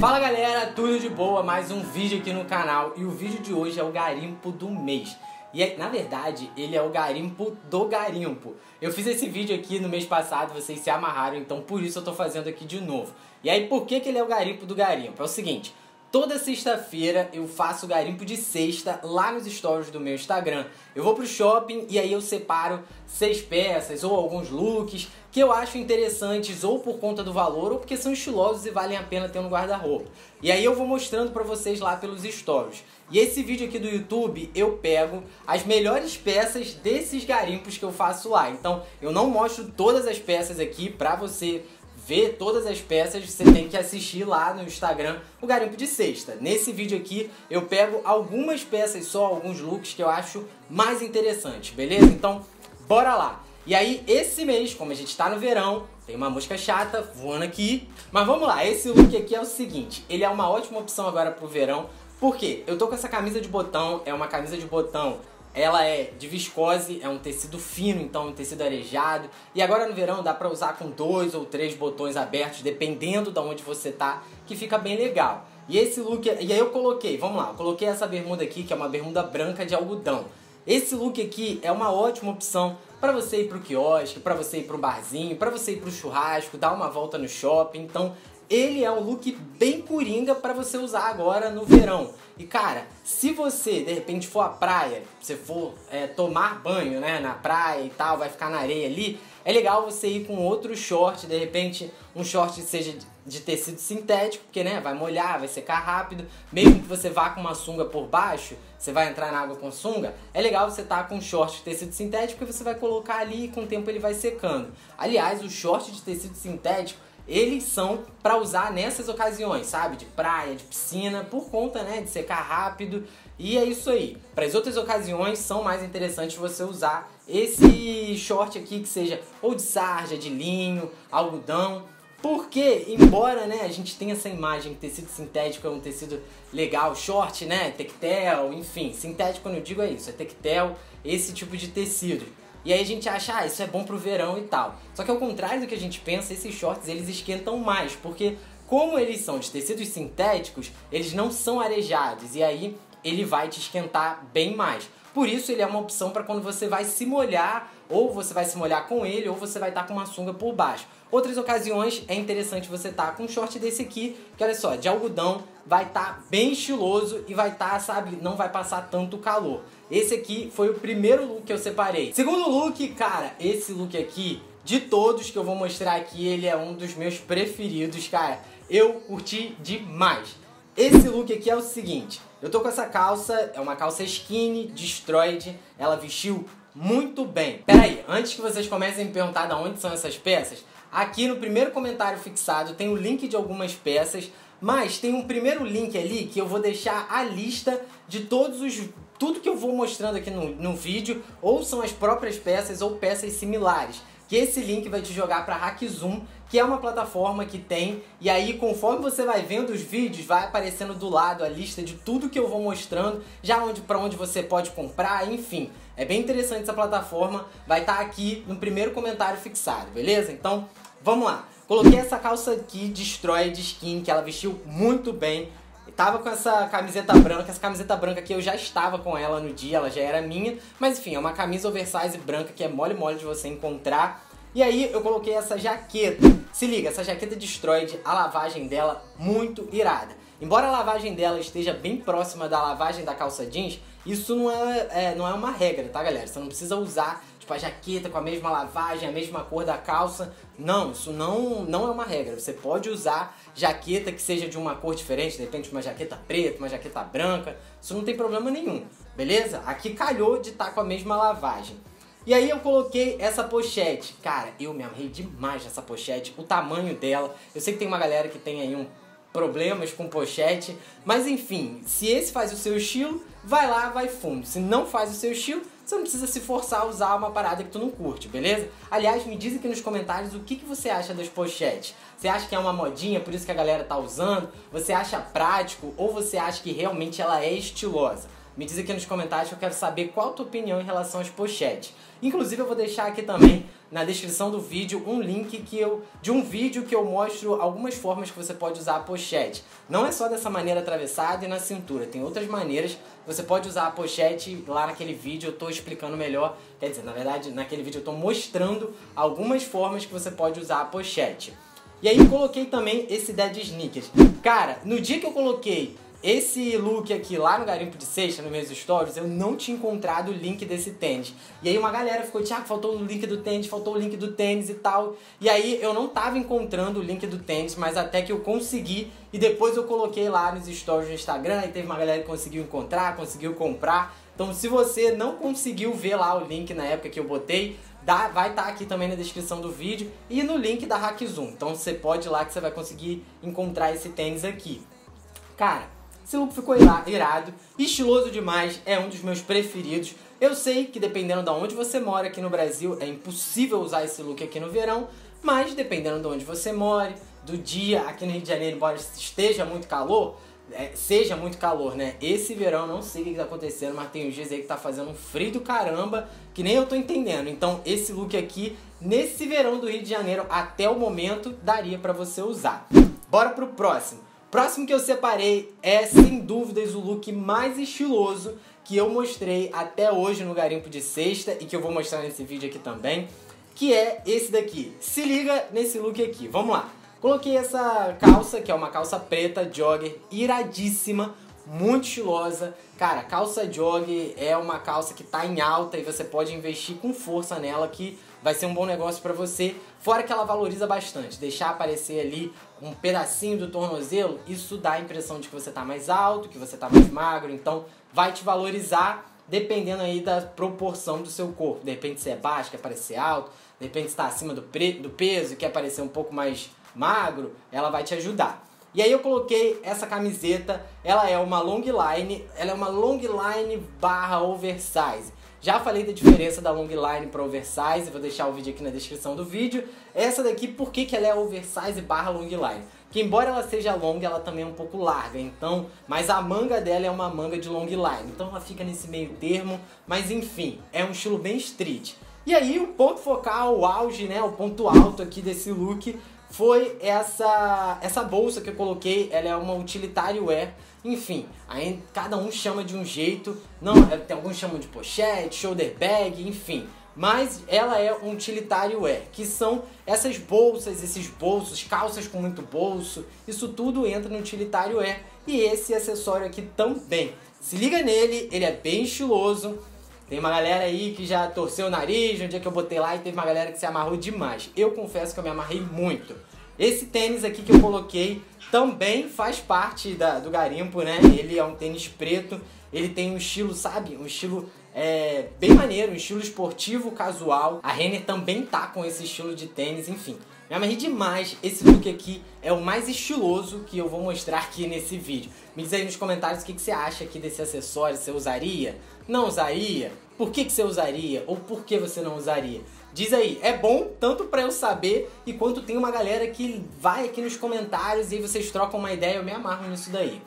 Fala galera, tudo de boa? Mais um vídeo aqui no canal. E o vídeo de hoje é o garimpo do mês. E na verdade, ele é o garimpo do garimpo. Eu fiz esse vídeo aqui no mês passado, vocês se amarraram, então por isso eu tô fazendo aqui de novo. E aí, por que ele é o garimpo do garimpo? É o seguinte, toda sexta-feira eu faço garimpo de sexta lá nos stories do meu Instagram. Eu vou pro shopping e aí eu separo 6 peças ou alguns looks que eu acho interessantes ou por conta do valor ou porque são estilosos e valem a pena ter no guarda-roupa. E aí eu vou mostrando pra vocês lá pelos stories. E esse vídeo aqui do YouTube eu pego as melhores peças desses garimpos que eu faço lá. Então eu não mostro todas as peças aqui pra você ver todas as peças, você tem que assistir lá no Instagram o garimpo de sexta. Nesse vídeo aqui eu pego algumas peças só, alguns looks que eu acho mais interessantes, beleza? Então bora lá! E aí esse mês, como a gente tá no verão, tem uma mosca chata voando aqui, mas vamos lá, esse look aqui é o seguinte, ele é uma ótima opção agora pro verão, porque eu tô com essa camisa de botão, é uma camisa de botão. Ela é de viscose, é um tecido fino, então um tecido arejado. E agora no verão dá pra usar com 2 ou 3 botões abertos, dependendo de onde você tá, que fica bem legal. E esse look, e aí eu coloquei, vamos lá, eu coloquei essa bermuda aqui, que é uma bermuda branca de algodão. Esse look aqui é uma ótima opção pra você ir pro quiosque, pra você ir pro barzinho, pra você ir pro churrasco, dar uma volta no shopping, então... Ele é um look bem coringa para você usar agora no verão. E cara, se você de repente for à praia, você for tomar banho, né, na praia e tal, vai ficar na areia ali, é legal você ir com outro short, de repente um short que seja de tecido sintético, porque né, vai molhar, vai secar rápido. Mesmo que você vá com uma sunga por baixo, você vai entrar na água com sunga, é legal você estar com um short de tecido sintético, porque você vai colocar ali e com o tempo ele vai secando. Aliás, o short de tecido sintético, eles são para usar nessas ocasiões, sabe? De praia, de piscina, por conta, né, de secar rápido. E é isso aí. Para as outras ocasiões, são mais interessantes você usar esse short aqui, que seja ou de sarja, de linho, algodão. Porque, embora, né, a gente tenha essa imagem que tecido sintético é um tecido legal, short, né, tectel, enfim. Sintético, quando eu digo é isso, é tectel, esse tipo de tecido. E aí a gente acha, ah, isso é bom pro verão e tal. Só que ao contrário do que a gente pensa, esses shorts, eles esquentam mais. Porque como eles são de tecidos sintéticos, eles não são arejados. E aí ele vai te esquentar bem mais. Por isso ele é uma opção para quando você vai se molhar, ou você vai se molhar com ele, ou você vai estar com uma sunga por baixo. Outras ocasiões é interessante você estar com um short desse aqui, que olha só, de algodão, vai estar bem estiloso e vai estar, sabe, não vai passar tanto calor. Esse aqui foi o primeiro look que eu separei. Segundo look, cara, esse look aqui, de todos que eu vou mostrar aqui, ele é um dos meus preferidos, cara. Eu curti demais. Esse look aqui é o seguinte, eu tô com essa calça, é uma calça skinny, destroyed, ela vestiu muito bem. Pera aí, antes que vocês comecem a me perguntar de onde são essas peças, aqui no primeiro comentário fixado tem o link de algumas peças, mas tem um primeiro link ali que eu vou deixar a lista de tudo que eu vou mostrando aqui no vídeo, ou são as próprias peças ou peças similares. Que esse link vai te jogar para Hack Zoom, que é uma plataforma que tem, e aí conforme você vai vendo os vídeos, vai aparecendo do lado a lista de tudo que eu vou mostrando, já para onde você pode comprar, enfim. É bem interessante essa plataforma, vai estar aqui no primeiro comentário fixado, beleza? Então, vamos lá. Coloquei essa calça aqui, destroyed skin, que ela vestiu muito bem. Tava com essa camiseta branca que eu já estava com ela no dia, ela já era minha. Mas enfim, é uma camisa oversize branca que é mole mole de você encontrar. E aí eu coloquei essa jaqueta. Se liga, essa jaqueta destroyed, a lavagem dela muito irada. Embora a lavagem dela esteja bem próxima da lavagem da calça jeans, isso não é uma regra, tá galera? Você não precisa usar tipo a jaqueta com a mesma lavagem, a mesma cor da calça. Não, isso não é uma regra. Você pode usar jaqueta que seja de uma cor diferente, de repente uma jaqueta preta, uma jaqueta branca. Isso não tem problema nenhum, beleza? Aqui calhou de estar com a mesma lavagem. E aí eu coloquei essa pochete. Cara, eu me amarrei demais nessa pochete, o tamanho dela. Eu sei que tem uma galera que tem aí problemas com pochete, mas enfim, se esse faz o seu estilo, vai lá, vai fundo. Se não faz o seu estilo, você não precisa se forçar a usar uma parada que tu não curte, beleza? Aliás, me diz aqui nos comentários o que você acha das pochetes. Você acha que é uma modinha, por isso que a galera tá usando? Você acha prático ou você acha que realmente ela é estilosa? Me diz aqui nos comentários que eu quero saber qual a tua opinião em relação às pochetes. Inclusive eu vou deixar aqui também na descrição do vídeo um link de um vídeo que eu mostro algumas formas que você pode usar a pochete. Não é só dessa maneira atravessada e na cintura, tem outras maneiras. Você pode usar a pochete lá naquele vídeo, eu estou explicando melhor, quer dizer, na verdade, naquele vídeo eu estou mostrando algumas formas que você pode usar a pochete. E aí coloquei também esse Dead Sneakers. Cara, no dia que eu coloquei esse look aqui lá no Garimpo de Sexta, nos meus stories, eu não tinha encontrado o link desse tênis. E aí uma galera ficou, Thiago, faltou o link do tênis, e tal. E aí eu não tava encontrando o link do tênis, mas até que eu consegui. E depois eu coloquei lá nos stories do Instagram, e teve uma galera que conseguiu encontrar, conseguiu comprar. Então se você não conseguiu ver lá o link na época que eu botei, vai estar aqui também na descrição do vídeo e no link da Hack Zoom. Então você pode ir lá que você vai conseguir encontrar esse tênis aqui. Cara, esse look ficou irado, estiloso demais, é um dos meus preferidos. Eu sei que dependendo de onde você mora aqui no Brasil, é impossível usar esse look aqui no verão, mas dependendo de onde você mora, do dia, aqui no Rio de Janeiro, embora esteja muito calor, seja muito calor, né? Esse verão, não sei o que tá acontecendo, mas tem uns dias aí que tá fazendo um frio do caramba, que nem eu tô entendendo. Então esse look aqui, nesse verão do Rio de Janeiro, até o momento, daria pra você usar. Bora pro próximo. Próximo que eu separei é, sem dúvidas, o look mais estiloso que eu mostrei até hoje no Garimpo de Sexta e que eu vou mostrar nesse vídeo aqui também, que é esse daqui. Se liga nesse look aqui, vamos lá. Coloquei essa calça, que é uma calça preta, jogger, iradíssima, muito estilosa. Cara, calça jogger é uma calça que tá em alta e você pode investir com força nela, que vai ser um bom negócio pra você. Fora que ela valoriza bastante, deixar aparecer ali um pedacinho do tornozelo, isso dá a impressão de que você tá mais alto, que você tá mais magro, então vai te valorizar dependendo aí da proporção do seu corpo. De repente você é baixo, quer parecer alto, de repente você tá acima do peso, quer parecer um pouco mais magro, ela vai te ajudar. E aí eu coloquei essa camiseta, ela é uma long line, barra oversize. Já falei da diferença da long line para oversize, vou deixar o vídeo aqui na descrição do vídeo. Essa daqui, por que que ela é oversize barra long line? Que embora ela seja longa, ela também é um pouco larga, então, mas a manga dela é uma manga de long line, então ela fica nesse meio termo, mas enfim, é um estilo bem street. E aí o ponto focal, o auge, né, o ponto alto aqui desse look foi essa bolsa que eu coloquei. Ela é uma utilitary wear, enfim, aí cada um chama de um jeito, tem alguns chamam de pochete, shoulder bag, enfim, mas ela é um utilitary wear, que são essas bolsas, esses bolsos, calças com muito bolso, isso tudo entra no utilitary wear, e esse acessório aqui também. Se liga nele, ele é bem estiloso. Tem uma galera aí que já torceu o nariz no dia que eu botei lá e teve uma galera que se amarrou demais. Eu confesso que eu me amarrei muito. Esse tênis aqui que eu coloquei também faz parte do garimpo, né? Ele é um tênis preto, ele tem um estilo, sabe? Um estilo bem maneiro, um estilo esportivo, casual. A Renner também tá com esse estilo de tênis, enfim. Me amarrei demais, esse look aqui é o mais estiloso que eu vou mostrar aqui nesse vídeo. Me diz aí nos comentários o que você acha aqui desse acessório, você usaria? Não usaria? Por que você usaria? Ou por que você não usaria? Diz aí, é bom tanto pra eu saber e quanto tem uma galera que vai aqui nos comentários e aí vocês trocam uma ideia, eu me amarro nisso daí.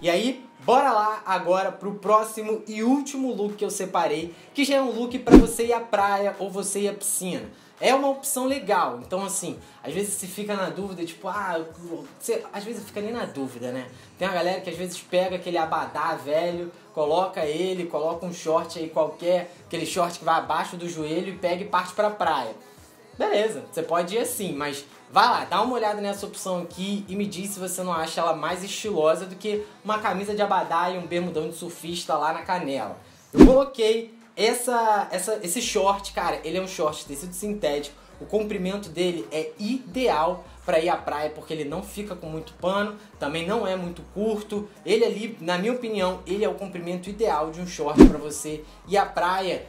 E aí, bora lá agora pro próximo e último look que eu separei, que já é um look pra você ir à praia ou você ir à piscina. É uma opção legal, então assim, às vezes se fica na dúvida, tipo, às vezes fica nem na dúvida, né? Tem uma galera que às vezes pega aquele abadá velho, coloca ele, coloca um short aí qualquer, aquele short que vai abaixo do joelho e pega e parte pra praia. Beleza, você pode ir assim, mas vai lá, dá uma olhada nessa opção aqui e me diz se você não acha ela mais estilosa do que uma camisa de abadá e um bermudão de surfista lá na canela. Eu coloquei esse short, cara, ele é um short de tecido sintético, o comprimento dele é ideal pra ir à praia, porque ele não fica com muito pano, também não é muito curto, ele ali, na minha opinião, ele é o comprimento ideal de um short pra você ir à praia,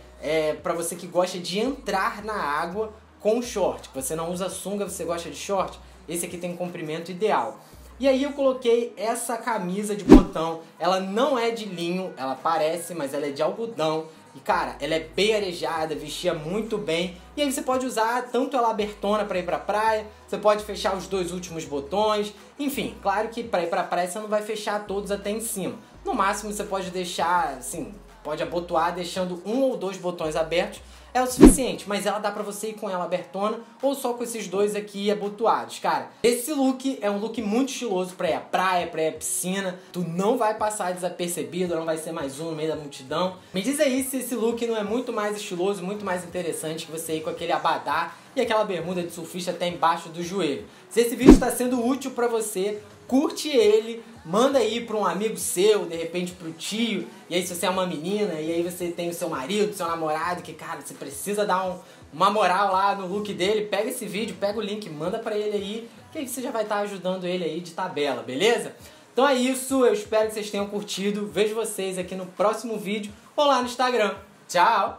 pra você que gosta de entrar na água com short, que você não usa sunga, você gosta de short, esse aqui tem um comprimento ideal. E aí eu coloquei essa camisa de botão, ela não é de linho, ela parece, mas ela é de algodão. E cara, ela é bem arejada, vestia muito bem. E aí você pode usar tanto ela abertona pra ir pra praia, você pode fechar os dois últimos botões. Enfim, claro que pra ir pra praia você não vai fechar todos até em cima. No máximo você pode deixar, assim, pode abotoar deixando um ou dois botões abertos. é o suficiente, mas ela dá pra você ir com ela abertona ou só com esses dois aqui abotoados, cara. Esse look é um look muito estiloso pra ir à praia, pra ir à piscina. Tu não vai passar desapercebido, não vai ser mais um no meio da multidão. Me diz aí se esse look não é muito mais estiloso, muito mais interessante que você ir com aquele abadá e aquela bermuda de surfista até embaixo do joelho. Se esse vídeo está sendo útil pra você, curte ele, manda aí para um amigo seu, de repente para o tio, e aí se você é uma menina, e aí você tem o seu marido, seu namorado, que cara, você precisa dar uma moral lá no look dele, pega esse vídeo, pega o link, manda para ele aí, que aí você já vai estar ajudando ele aí de tabela, beleza? Então é isso, eu espero que vocês tenham curtido, vejo vocês aqui no próximo vídeo ou lá no Instagram. Tchau!